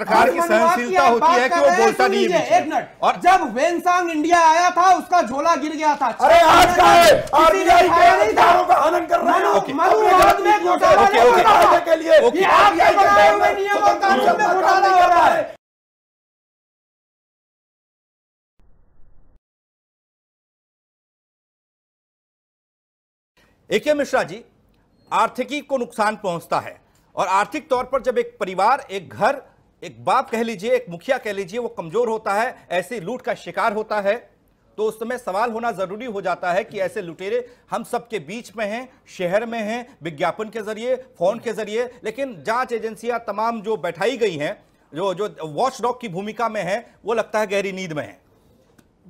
प्रकार की सहनशीलता होती है कि वो बोलता नहीं है। और जब वेनसांग इंडिया आया था उसका झोला गिर गया था। अरे आज का है आरबीआई के दारों का हनन कर रहे हैं। ओके ओके फायदे के लिए ये आरबीआई के दारों में नियम और कानून में घोटाला हो रहा है। एके मिश्रा जी, आर्थिकी को नुकसान पहुंचता है और आर्थिक तौर पर जब एक परिवार, एक घर, एक बाप कह लीजिए, एक मुखिया कह लीजिए, वो कमजोर होता है, ऐसे लूट का शिकार होता है, तो उस समय सवाल होना जरूरी हो जाता है कि ऐसे लुटेरे हम सबके बीच में हैं, शहर में हैं, विज्ञापन के जरिए, फोन के जरिए, लेकिन जांच एजेंसियां तमाम जो बैठाई गई हैं, जो वॉचडॉग की भूमिका में हैं, वो लगता है गहरी नींद में है।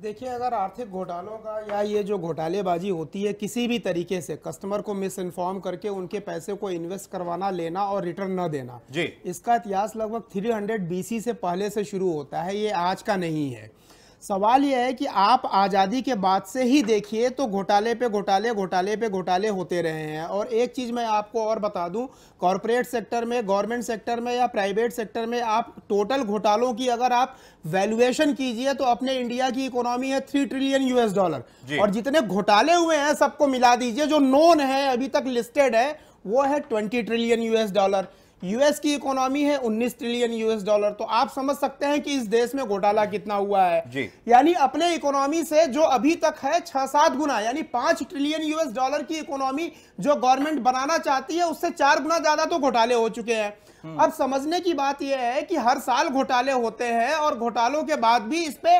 देखिए, अगर आर्थिक घोटालों का या ये जो घोटालेबाजी होती है किसी भी तरीके से कस्टमर को मिस इन्फॉर्म करके उनके पैसे को इन्वेस्ट करवाना, लेना और रिटर्न न देना जी, इसका इतिहास लगभग 300 बीसी से पहले से शुरू होता है, ये आज का नहीं है। सवाल यह है कि आप आज़ादी के बाद से ही देखिए तो घोटाले पे घोटाले होते रहे हैं। और एक चीज़ मैं आपको और बता दूं, कॉरपोरेट सेक्टर में, गवर्नमेंट सेक्टर में या प्राइवेट सेक्टर में आप टोटल घोटालों की अगर आप वैल्यूएशन कीजिए तो अपने इंडिया की इकोनॉमी है $3 ट्रिलियन, और जितने घोटाले हुए हैं सबको मिला दीजिए, जो नोन है अभी तक लिस्टेड है वो है $20 ट्रिलियन। यूएस की इकोनॉमी है $19 ट्रिलियन। तो आप समझ सकते हैं कि इस देश में घोटाला कितना हुआ है। यानी अपने इकोनॉमी से जो अभी तक है 6-7 गुना, यानी $5 ट्रिलियन की इकोनॉमी जो गवर्नमेंट बनाना चाहती है उससे 4 गुना ज्यादा तो घोटाले हो चुके हैं। अब समझने की बात यह है कि हर साल घोटाले होते हैं और घोटालों के बाद भी इस पे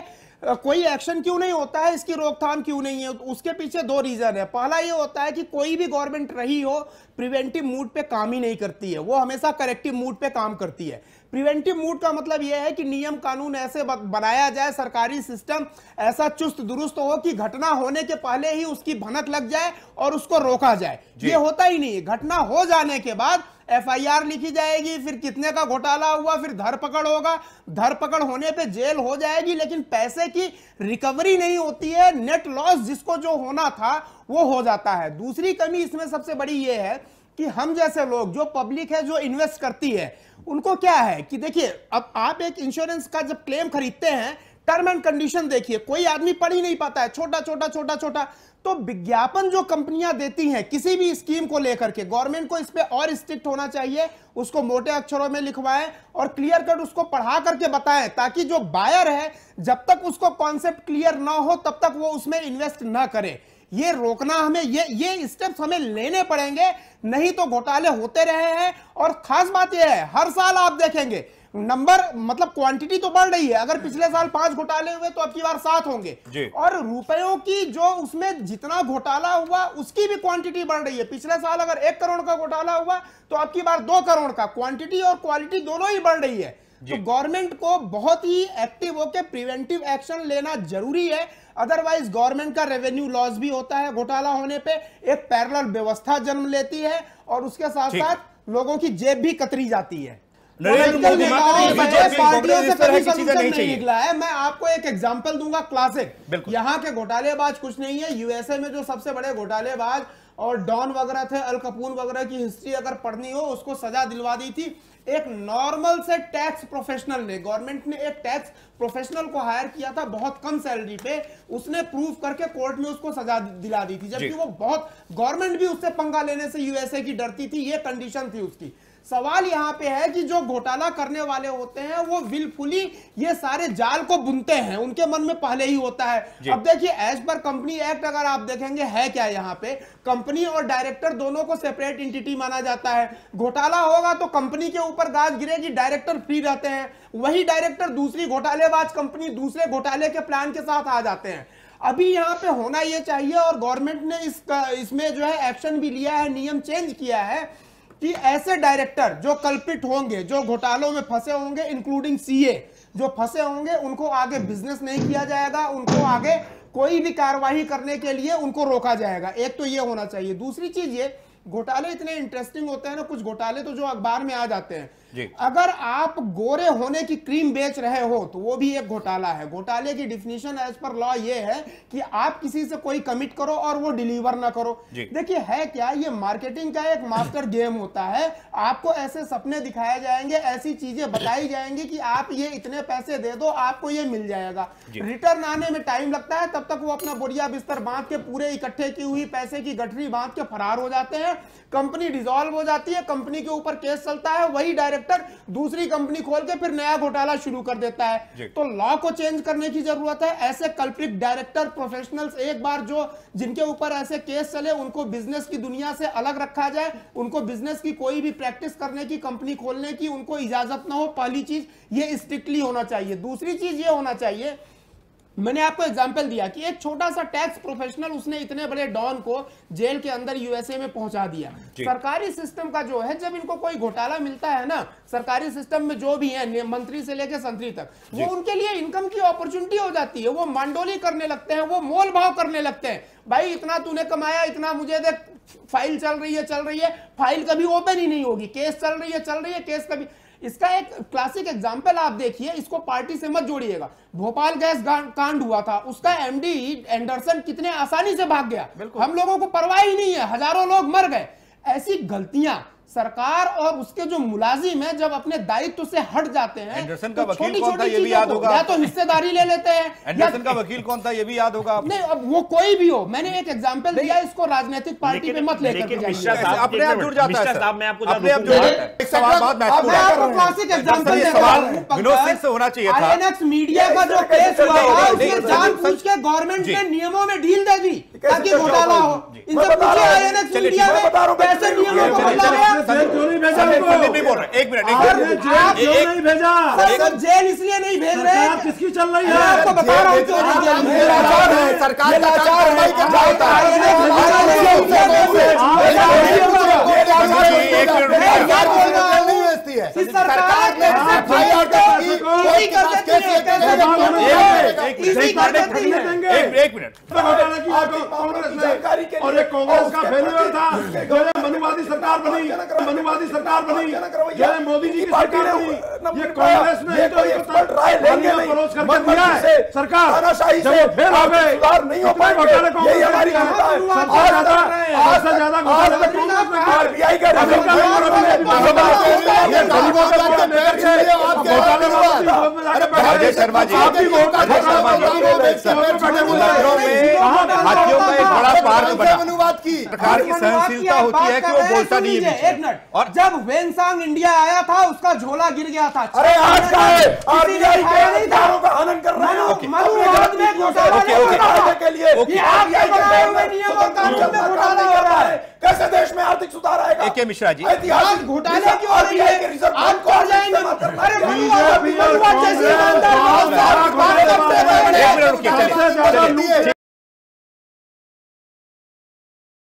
कोई एक्शन क्यों नहीं होता है, इसकी रोकथाम क्यों नहीं है? उसके पीछे 2 रीजन है। पहला ये होता है कि कोई भी गवर्नमेंट रही हो प्रिवेंटिव मूड पे काम ही नहीं करती है, वो हमेशा करेक्टिव मूड पे काम करती है। प्रिवेंटिव मूड का मतलब यह है कि नियम कानून ऐसे बनाया जाए, सरकारी सिस्टम ऐसा चुस्त दुरुस्त हो कि घटना होने के पहले ही उसकी भनक लग जाए और उसको रोका जाए। ये होता ही नहीं। घटना हो जाने के बाद एफआईआर लिखी जाएगी, फिर कितने का घोटाला हुआ, फिर धरपकड़ होगा, धरपकड़ होने पे जेल हो जाएगी, लेकिन पैसे की रिकवरी नहीं होती है। नेट लॉस जिसको जो होना था वो हो जाता है। दूसरी कमी इसमें सबसे बड़ी ये है कि हम जैसे लोग, जो पब्लिक है, जो इन्वेस्ट करती है, उनको क्या है कि देखिए, अब आप एक इंश्योरेंस का जब क्लेम खरीदते हैं, टर्म एंड कंडीशन देखिए, कोई आदमी पढ़ ही नहीं पाता है, छोटा छोटा। तो विज्ञापन जो कंपनियां देती हैं किसी भी स्कीम को लेकर के, गवर्नमेंट को इस पे और स्ट्रिक्ट होना चाहिए, उसको मोटे अक्षरों में लिखवाएं और क्लियर कट उसको पढ़ा करके बताएं, ताकि जो बायर है जब तक उसको कॉन्सेप्ट क्लियर ना हो तब तक वो उसमें इन्वेस्ट ना करे। ये रोकना हमें, ये स्टेप्स हमें लेने पड़ेंगे, नहीं तो घोटाले होते रहे हैं। और खास बात यह है, हर साल आप देखेंगे नंबर, मतलब क्वांटिटी तो बढ़ रही है। अगर पिछले साल 5 घोटाले हुए तो अब की बार 7 होंगे, और रुपयों की जो उसमें जितना घोटाला हुआ उसकी भी क्वांटिटी बढ़ रही है। पिछले साल अगर 1 करोड़ का घोटाला हुआ तो अब की बार 2 करोड़ का। क्वांटिटी और क्वालिटी दोनों ही बढ़ रही है। तो गवर्नमेंट को बहुत ही एक्टिव होकर प्रिवेंटिव एक्शन लेना जरूरी है, अदरवाइज गवर्नमेंट का रेवेन्यू लॉस भी होता है। घोटाला होने पे एक पैरेलल व्यवस्था जन्म लेती है और उसके साथ साथ लोगों की जेब भी कतरी जाती है। निकला है। मैं आपको एक एग्जाम्पल दूंगा क्लासिक। यहाँ के घोटालेबाज कुछ नहीं है। यूएसए में जो सबसे बड़े घोटालेबाज और डॉन वगैरह थे, अल कपून वगैरह की हिस्ट्री अगर पढ़नी हो, उसको सजा दिलवा दी थी एक नॉर्मल से टैक्स प्रोफेशनल ने। गवर्नमेंट ने एक टैक्स प्रोफेशनल को हायर किया था बहुत कम सैलरी पे, उसने प्रूव करके कोर्ट में उसको सजा दिला दी थी, जबकि वो बहुत, गवर्नमेंट भी उससे पंगा लेने से यूएसए की डरती थी, ये कंडीशन थी उसकी। सवाल यहाँ पे है कि जो घोटाला करने वाले होते हैं वो विलफुली ये सारे जाल को बुनते हैं, उनके मन में पहले ही होता है। अब देखिए, एज पर कंपनी एक्ट अगर आप देखेंगे है क्या, यहाँ पे कंपनी और डायरेक्टर दोनों को सेपरेट एंटिटी माना जाता है। घोटाला होगा तो कंपनी के ऊपर गाज गिरेगी, डायरेक्टर फ्री रहते हैं। वही डायरेक्टर दूसरी घोटालेबाज कंपनी दूसरे घोटाले के प्लान के साथ आ जाते हैं। अभी यहाँ पे होना ये चाहिए, और गवर्नमेंट ने इसमें जो है एक्शन भी लिया है, नियम चेंज किया है कि ऐसे डायरेक्टर जो कल्पित होंगे, जो घोटालों में फंसे होंगे, इंक्लूडिंग सीए जो फंसे होंगे, उनको आगे बिजनेस नहीं किया जाएगा, उनको आगे कोई भी कार्रवाई करने के लिए उनको रोका जाएगा। एक तो ये होना चाहिए। दूसरी चीज ये, घोटाले इतने इंटरेस्टिंग होते हैं ना, कुछ घोटाले तो जो अखबार में आ जाते हैं, अगर आप गोरे होने की क्रीम बेच रहे हो तो वो भी एक घोटाला है। घोटाले की डिफिनेशन एज पर लॉ ये है कि आप किसी से कोई कमिट करो और वो डिलीवर ना करो। देखिए है क्या, ये मार्केटिंग का एक मास्टर गेम होता है। आपको ऐसे सपने दिखाए जाएंगे, ऐसी चीजें बताई जाएंगी कि आप ये इतने पैसे दे दो आपको ये मिल जाएगा। रिटर्न आने में टाइम लगता है, तब तक वो अपना बोरिया बिस्तर बांध के पूरे इकट्ठे की हुई पैसे की गठरी बांध के फरार हो जाते हैं। कंपनी डिसॉल्व हो जाती है, कंपनी के ऊपर केस चलता है, वही डायरेक्टर दूसरी कंपनी खोल के फिर नया घोटाला शुरू कर देता है। तो लॉ को चेंज करने की जरूरत है। ऐसे कल्प्रिट डायरेक्टर प्रोफेशनल्स एक बार जो जिनके ऊपर ऐसे केस चले उनको बिजनेस की दुनिया से अलग रखा जाए, उनको बिजनेस की कोई भी प्रैक्टिस करने की, कंपनी खोलने की उनको इजाजत ना हो। पहली चीज ये स्ट्रिक्टली होना चाहिए। दूसरी चीज ये होना चाहिए, मैंने आपको एग्जांपल दिया कि एक छोटा सा टैक्स प्रोफेशनल उसने इतने बड़े डॉन को जेल के अंदर यूएसए में पहुंचा दिया। सरकारी सिस्टम का जो है, जब इनको कोई घोटाला मिलता है ना, सरकारी सिस्टम में जो भी है मंत्री से लेकर संतरी तक, वो उनके लिए इनकम की अपॉर्चुनिटी हो जाती है। वो मांडोली करने लगते हैं, वो मोल भाव करने लगते हैं। भाई इतना तूने कमाया, इतना मुझे दे। फाइल चल रही है, फाइल कभी ओपन ही नहीं होगी। केस चल रही है, केस कभी। इसका एक क्लासिक एग्जांपल आप देखिए, इसको पार्टी से मत जोड़िएगा। भोपाल गैस कांड हुआ था, उसका एमडी एंडरसन कितने आसानी से भाग गया, हम लोगों को परवाह ही नहीं है, हजारों लोग मर गए। ऐसी गलतियां सरकार और उसके जो मुलाजिम है जब अपने दायित्व से हट जाते हैं, तो हिस्सेदारी ले लेते हैं। एंडरसन का वकील कौन था ये भी याद होगा। नहीं, अब वो कोई भी हो, मैंने एक एग्जांपल दिया, इसको राजनीतिक पार्टी में मत लेकर अपने आप जुड़ जाता है। क्लासिक एग्जांपल से होना चाहिए मीडिया का जो केस हुआ, जानबूझ के गवर्नमेंट ने नियमों में ढील दे दी ताकि घोटाला हो। इनसे जेल इसलिए नहीं भेज रहे, किसकी चल रही है आपको बता रहा हूँ। सरकार का आचार नहीं कर रहा है। मनुवादी सरकार बनी, मनुवादी सरकार बनी, यह मोदी जी की पार्टी ने, ये कांग्रेस ने तो एक्सपर्ट राय लेंगे परोस करके दिया है। सरकार तानाशाही से सुधार नहीं हो पाएगा, यही हमारी जनता है। आज से ज्यादा आरबीआई का शर्मा जी आप भी हाथियों का एक बड़ा पार्क बना। अनुवाद की सरकार की सहनशीलता होती है कि वो बोलता नहीं है। एक मिनट, और जब वेनसांग इंडिया आया था उसका झोला गिर गया था। अरे आज का है आरबीआई के अधिकारों का हनन कर रहे हो, मनुवाद में घोटाला के लिए आरबीआई के नियम और कानून में घोटाला हो रहा है। कैसे देश में आर्थिक सुधार आएगा? एके मिश्रा जी ऐतिहासिक घोटाले की ओर जाएंगे।